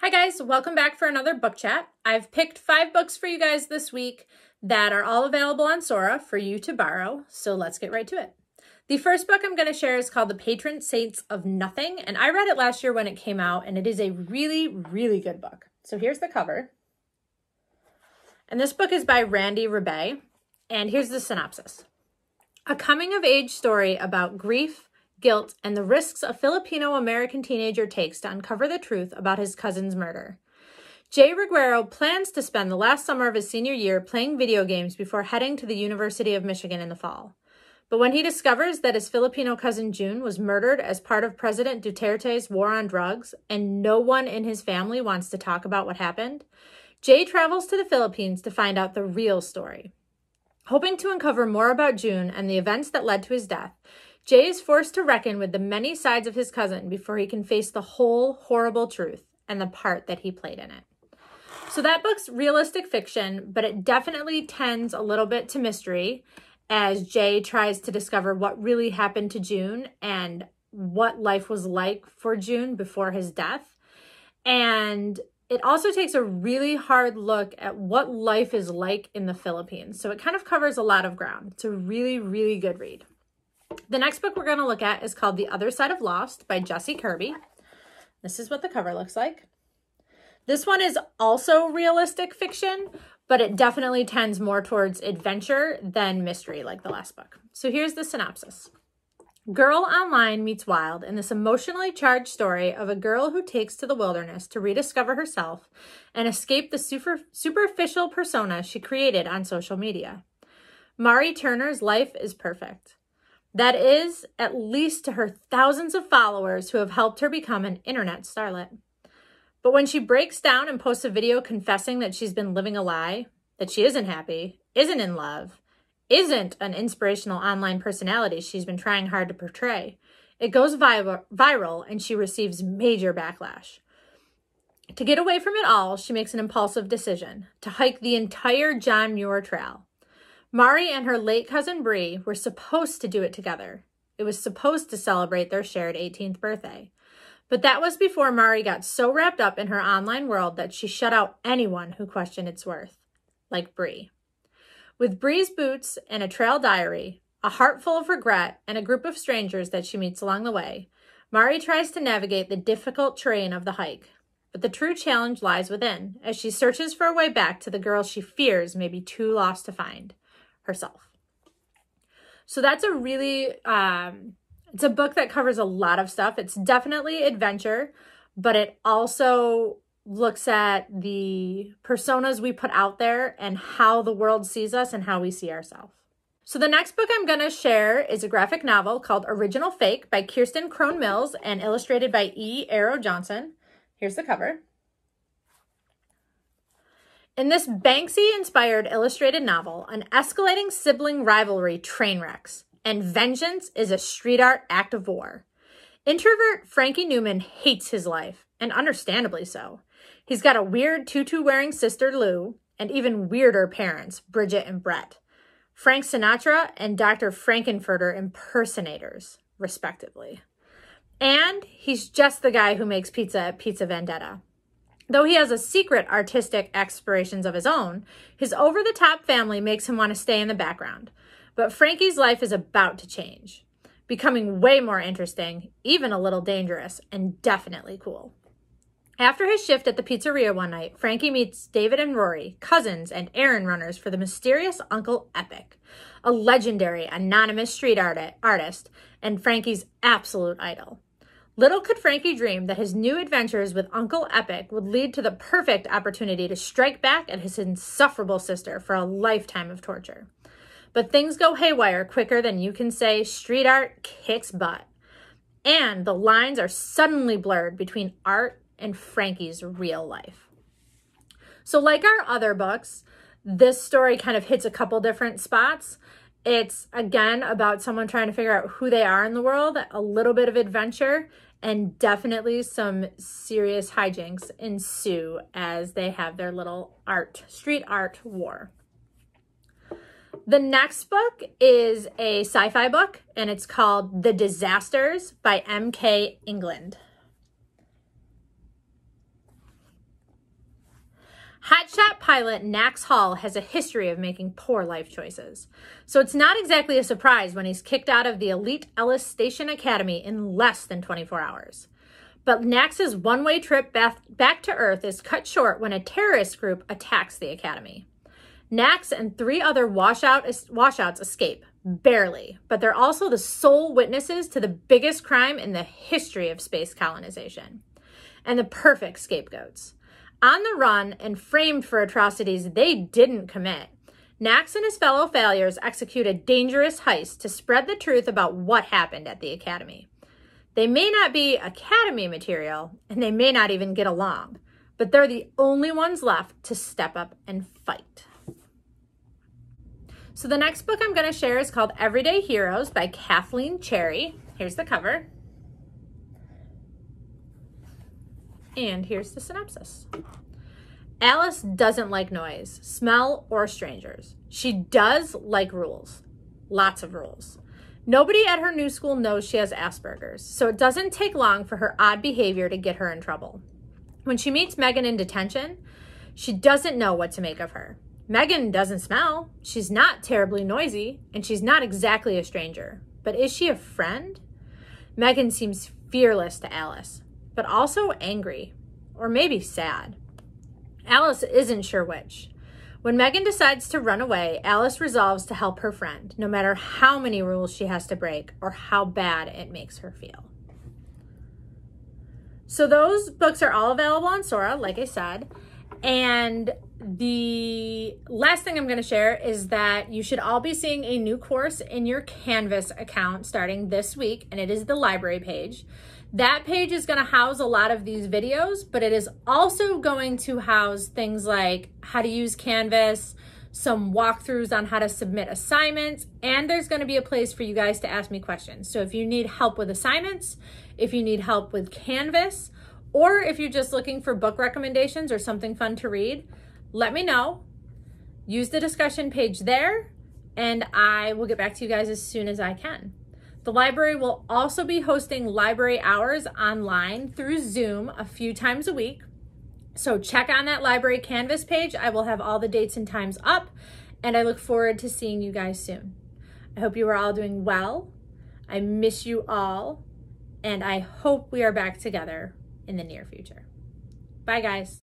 Hi guys, welcome back for another book chat. I've picked 5 books for you guys this week that are all available on Sora for you to borrow, so let's get right to it. The first book I'm going to share is called The Patron Saints of Nothing, and I read it last year when it came out, and it is a really, really good book. So here's the cover. And this book is by Randy Ribay, and here's the synopsis. A coming-of-age story about grief, guilt, and the risks a Filipino-American teenager takes to uncover the truth about his cousin's murder. Jay Reguero plans to spend the last summer of his senior year playing video games before heading to the University of Michigan in the fall. But when he discovers that his Filipino cousin June was murdered as part of President Duterte's war on drugs, and no one in his family wants to talk about what happened, Jay travels to the Philippines to find out the real story. Hoping to uncover more about June and the events that led to his death, Jay is forced to reckon with the many sides of his cousin before he can face the whole horrible truth and the part that he played in it. So that book's realistic fiction, but it definitely tends a little bit to mystery as Jay tries to discover what really happened to June and what life was like for June before his death. And it also takes a really hard look at what life is like in the Philippines. So it kind of covers a lot of ground. It's a really, really good read. The next book we're going to look at is called The Other Side of Lost by Jessi Kirby. This is what the cover looks like. This one is also realistic fiction, but it definitely tends more towards adventure than mystery like the last book. So here's the synopsis. Girl online meets wild in this emotionally charged story of a girl who takes to the wilderness to rediscover herself and escape the superficial persona she created on social media. Mari Turner's life is perfect. That is, at least to her thousands of followers who have helped her become an internet starlet. But when she breaks down and posts a video confessing that she's been living a lie, that she isn't happy, isn't in love, isn't an inspirational online personality she's been trying hard to portray, it goes viral and she receives major backlash. To get away from it all, she makes an impulsive decision to hike the entire John Muir Trail. Mari and her late cousin Bree were supposed to do it together. It was supposed to celebrate their shared 18th birthday. But that was before Mari got so wrapped up in her online world that she shut out anyone who questioned its worth, like Bree. With Bree's boots and a trail diary, a heart full of regret, and a group of strangers that she meets along the way, Mari tries to navigate the difficult terrain of the hike. But the true challenge lies within, as she searches for a way back to the girl she fears may be too lost to find. Herself. So that's a really, it's a book that covers a lot of stuff. It's definitely adventure, but it also looks at the personas we put out there and how the world sees us and how we see ourselves. So the next book I'm going to share is a graphic novel called Original Fake by Kirstin Cronn-Mills and illustrated by E. Eero Johnson. Here's the cover. In this Banksy-inspired illustrated novel, an escalating sibling rivalry train wrecks, and vengeance is a street art act of war. Introvert Frankie Newman hates his life, and understandably so. He's got a weird tutu-wearing sister, Lou, and even weirder parents, Bridget and Brett. Frank Sinatra and Dr. Frankenfurter impersonators, respectively. And he's just the guy who makes pizza at Pizza Vendetta. Though he has a secret artistic aspirations of his own, his over-the-top family makes him want to stay in the background. But Frankie's life is about to change, becoming way more interesting, even a little dangerous, and definitely cool. After his shift at the pizzeria one night, Frankie meets David and Rory, cousins and errand runners for the mysterious Uncle Epic, a legendary anonymous street artist and Frankie's absolute idol. Little could Frankie dream that his new adventures with Uncle Epic would lead to the perfect opportunity to strike back at his insufferable sister for a lifetime of torture. But things go haywire quicker than you can say street art kicks butt. And the lines are suddenly blurred between art and Frankie's real life. So like our other books, this story kind of hits a couple different spots. It's, again, about someone trying to figure out who they are in the world, a little bit of adventure, and definitely some serious hijinks ensue as they have their little street art war. The next book is a sci-fi book, and it's called The Disasters by M.K. England. Hotshot pilot Nax Hall has a history of making poor life choices, so it's not exactly a surprise when he's kicked out of the elite Ellis Station Academy in less than 24 hours. But Nax's one-way trip back to Earth is cut short when a terrorist group attacks the academy. Nax and three other washouts escape, barely, but they're also the sole witnesses to the biggest crime in the history of space colonization, and the perfect scapegoats. On the run and framed for atrocities they didn't commit, Nax and his fellow failures execute a dangerous heist to spread the truth about what happened at the academy. They may not be academy material, and they may not even get along, but they're the only ones left to step up and fight. So the next book I'm going to share is called Everyday Heroes by Kathleen Cherry. Here's the cover. And here's the synopsis. Alice doesn't like noise, smell, or strangers. She does like rules. Lots of rules. Nobody at her new school knows she has Asperger's, so it doesn't take long for her odd behavior to get her in trouble. When she meets Megan in detention, she doesn't know what to make of her. Megan doesn't smell, she's not terribly noisy, and she's not exactly a stranger. But is she a friend? Megan seems fearless to Alice, but also angry, or maybe sad. Alice isn't sure which. When Megan decides to run away, Alice resolves to help her friend, no matter how many rules she has to break or how bad it makes her feel. So those books are all available on Sora, like I said. And the last thing I'm going to share is that you should all be seeing a new course in your Canvas account starting this week, and it is the library page. That page is going to house a lot of these videos, but it is also going to house things like how to use Canvas, some walkthroughs on how to submit assignments, and there's going to be a place for you guys to ask me questions. So if you need help with assignments, if you need help with Canvas, or if you're just looking for book recommendations or something fun to read, let me know. Use the discussion page there, and I will get back to you guys as soon as I can. The library will also be hosting library hours online through Zoom a few times a week. So check on that library Canvas page. I will have all the dates and times up, and I look forward to seeing you guys soon. I hope you are all doing well. I miss you all, and I hope we are back together in the near future. Bye, guys.